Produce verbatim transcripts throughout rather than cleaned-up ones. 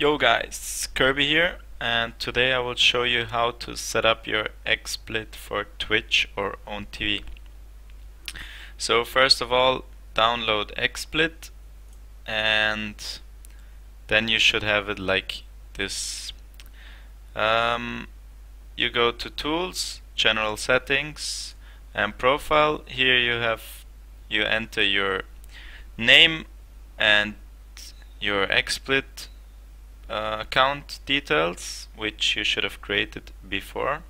Yo guys, Kirby here, and today I will show you how to set up your XSplit for Twitch or Own three D. So first of all, download XSplit, and then you should have it like this. Um, you go to Tools, General Settings, and Profile. Here you have you enter your name and your XSplit Uh, account details, which you should have created before.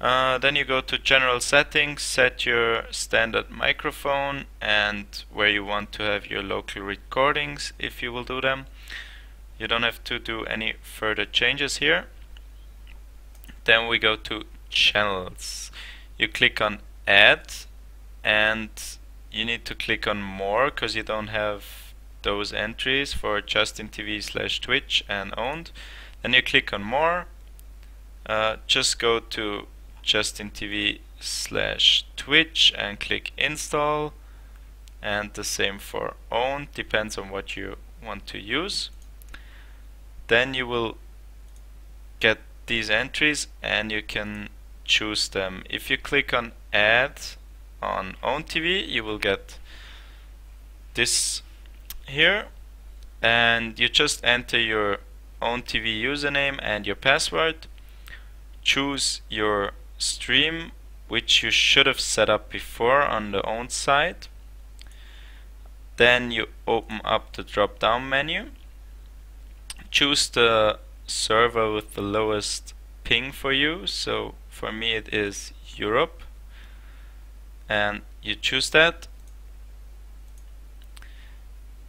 Uh, then you go to General Settings, set your standard microphone and where you want to have your local recordings, if you will do them. You don't have to do any further changes here. Then we go to Channels. You click on Add, and you need to click on More because you don't have those entries for Justin dot T V slash Twitch and Owned. Then you click on More, uh, just go to Justin dot T V slash Twitch and click Install, and the same for Owned, depends on what you want to use. Then you will get these entries and you can choose them. If you click on Add on Own three D, you will get this here, and you just enter your Own three D username and your password. Choose your stream, which you should have set up before on the Own side. Then you open up the drop down menu. Choose the server with the lowest ping for you. So for me it is Europe, and you choose that.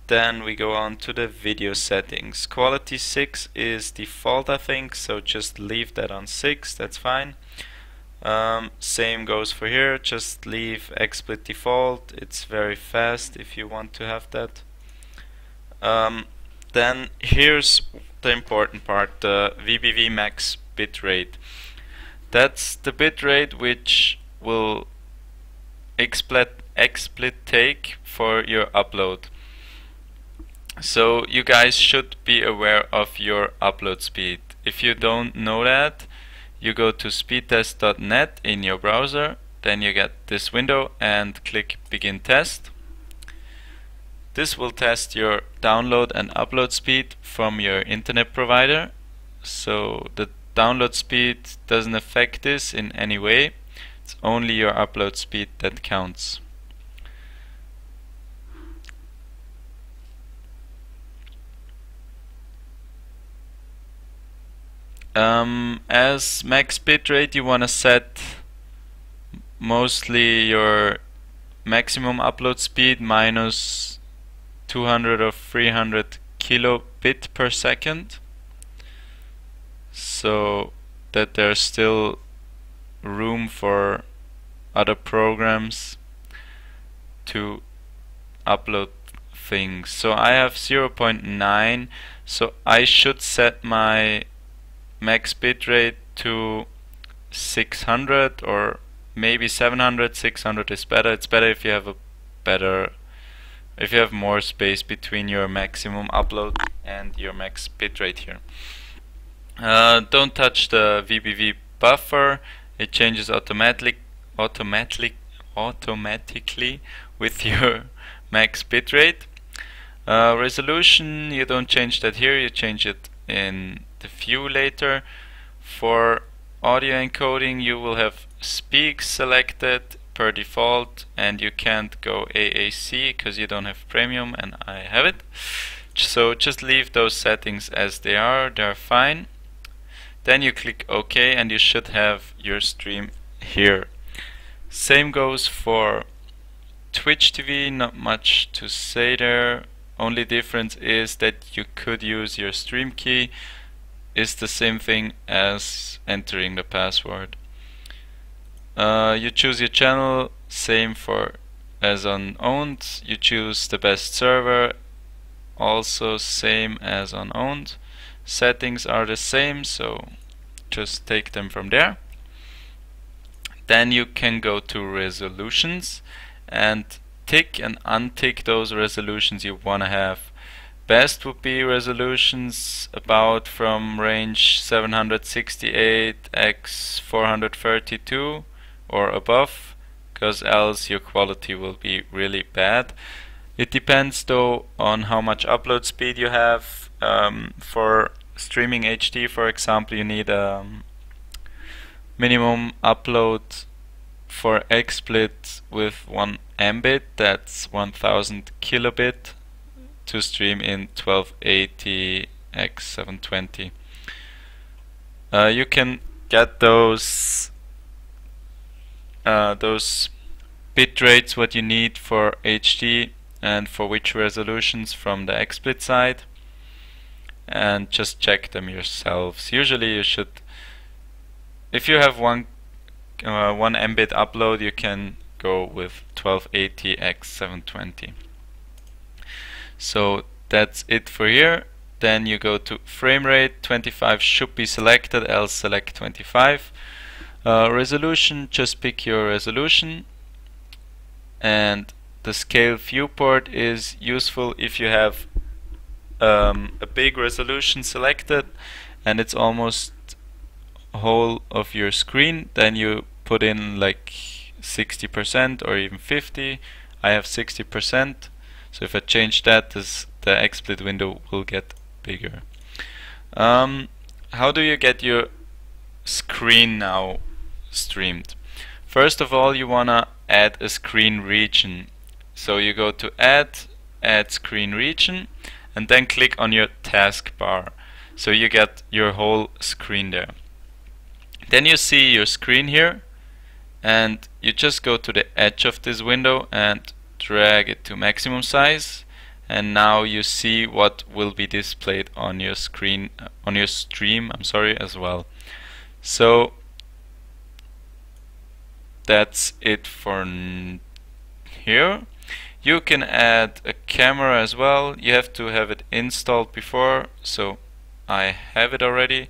Then we go on to the video settings. Quality six is default, I think, so just leave that on six, that's fine. Um, same goes for here, just leave XSplit default, it's very fast if you want to have that. Um, then here's the important part, the V B V max bitrate. That's the bitrate which will XSplit, XSplit take for your upload. So you guys should be aware of your upload speed. If you don't know that, you go to speedtest dot net in your browser, then you get this window and click Begin Test. This will test your download and upload speed from your internet provider. So the download speed doesn't affect this in any way. It's only your upload speed that counts. Um, as max bitrate, you want to set mostly your maximum upload speed minus two hundred or three hundred kilobit per second, so that there's still room for other programs to upload things. So I have zero point nine, so I should set my max bitrate to six hundred or maybe seven hundred. six hundred is better. It's better if you have a better, if you have more space between your maximum upload and your max bitrate here. Uh, don't touch the V B V buffer. It changes automatically, automatically, automatically with your max bitrate. Uh, resolution, you don't change that here. You change it in the view later. For audio encoding, you will have speak selected per default, and you can't go A A C because you don't have premium and I have it. So just leave those settings as they are, they're fine. Then you click OK and you should have your stream here. Same goes for Twitch T V, not much to say there. Only difference is that you could use your stream key. It's the same thing as entering the password. Uh, you choose your channel, same for as on Owned. You choose the best server, also same as on Owned. Settings are the same, so just take them from there. Then you can go to resolutions and tick and untick those resolutions you want to have. best would be resolutions about from range seven sixty-eight by four thirty-two or above, because else your quality will be really bad. It depends though on how much upload speed you have. Um, for streaming H D, for example, you need a minimum upload for XSplit with one M bit, that's one thousand kilobit, to stream in twelve eighty by seven twenty. Uh, you can get those uh, those bit rates what you need for H D and for which resolutions from the XSplit side, and just check them yourselves. Usually you should, if you have one uh, one M bit upload, you can go with twelve eighty by seven twenty. So that's it for here. Then you go to frame rate, twenty-five should be selected, else select twenty-five. Uh, resolution, just pick your resolution, and the scale viewport is useful if you have um, a big resolution selected and it's almost whole of your screen. Then you put in like sixty percent or even fifty. I have sixty percent, so if I change that, this, the XSplit window will get bigger. Um, how do you get your screen now streamed? First of all, you wanna add a screen region. So you go to add, add screen region, and then click on your taskbar. So you get your whole screen there. Then you see your screen here, and you just go to the edge of this window and drag it to maximum size, and now you see what will be displayed on your screen, on your stream, I'm sorry, as well. So that's it for here. You can add a camera as well. You have to have it installed before, so I have it already.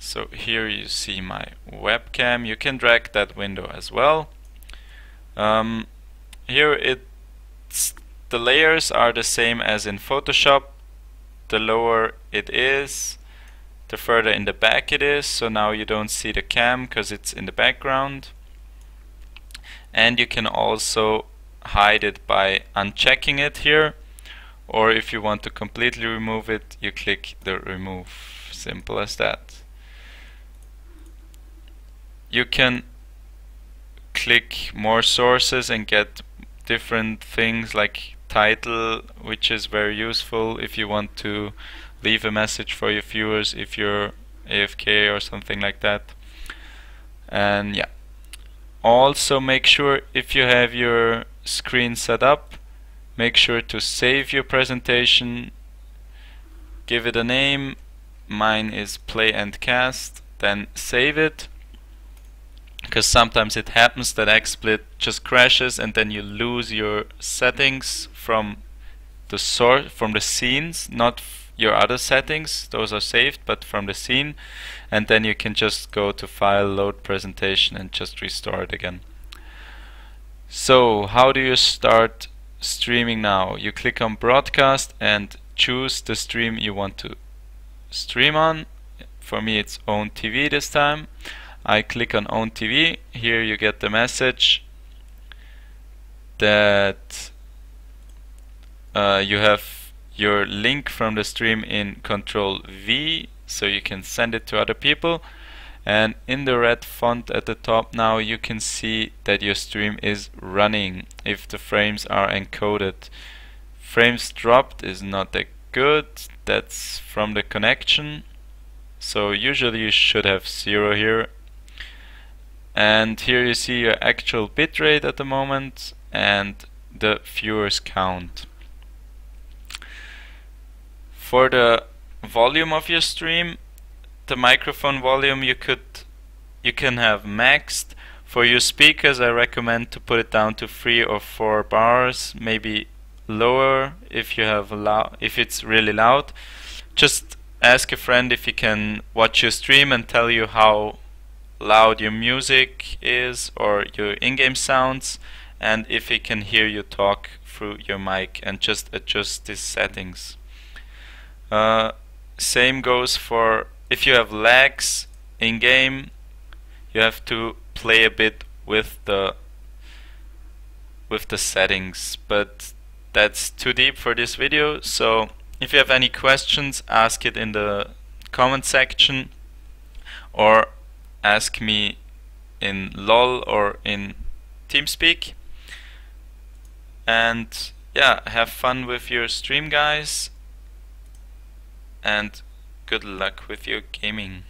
So here you see my webcam. You can drag that window as well. Um, here it the layers are the same as in Photoshop. The lower it is, the further in the back it is. So now you don't see the cam because it's in the background. And you can also hide it by unchecking it here, or if you want to completely remove it, you click the remove. Simple as that. You can click more sources and get different things like title, which is very useful if you want to leave a message for your viewers if you're A F K or something like that. And yeah, also make sure if you have your screen set up, make sure to save your presentation, give it a name. Mine is play and cast. Then save it, because sometimes it happens that XSplit just crashes and then you lose your settings from the source, from the scenes, not f your other settings, those are saved, but from the scene. And then you can just go to file, load presentation, and just restore it again. So how do you start streaming now? You click on broadcast and choose the stream you want to stream on. For me it's Own three D this time. I click on Own three D. Here you get the message that uh, you have your link from the stream in control V, so you can send it to other people. And in the red font at the top now you can see that your stream is running if the frames are encoded. Frames dropped is not that good, that's from the connection, so usually you should have zero here. And here you see your actual bitrate at the moment and the viewers count. For the volume of your stream, the microphone volume you could you can have maxed. For your speakers, I recommend to put it down to three or four bars, maybe lower if you have loud, if it's really loud. Just ask a friend if he can watch your stream and tell you how loud your music is or your in-game sounds, and if he can hear you talk through your mic, and just adjust these settings. Uh, same goes for if you have lags in game, you have to play a bit with the with the settings, but that's too deep for this video. So if you have any questions, ask it in the comment section or ask me in LOL or in TeamSpeak. And yeah, have fun with your stream, guys, and good luck with your gaming.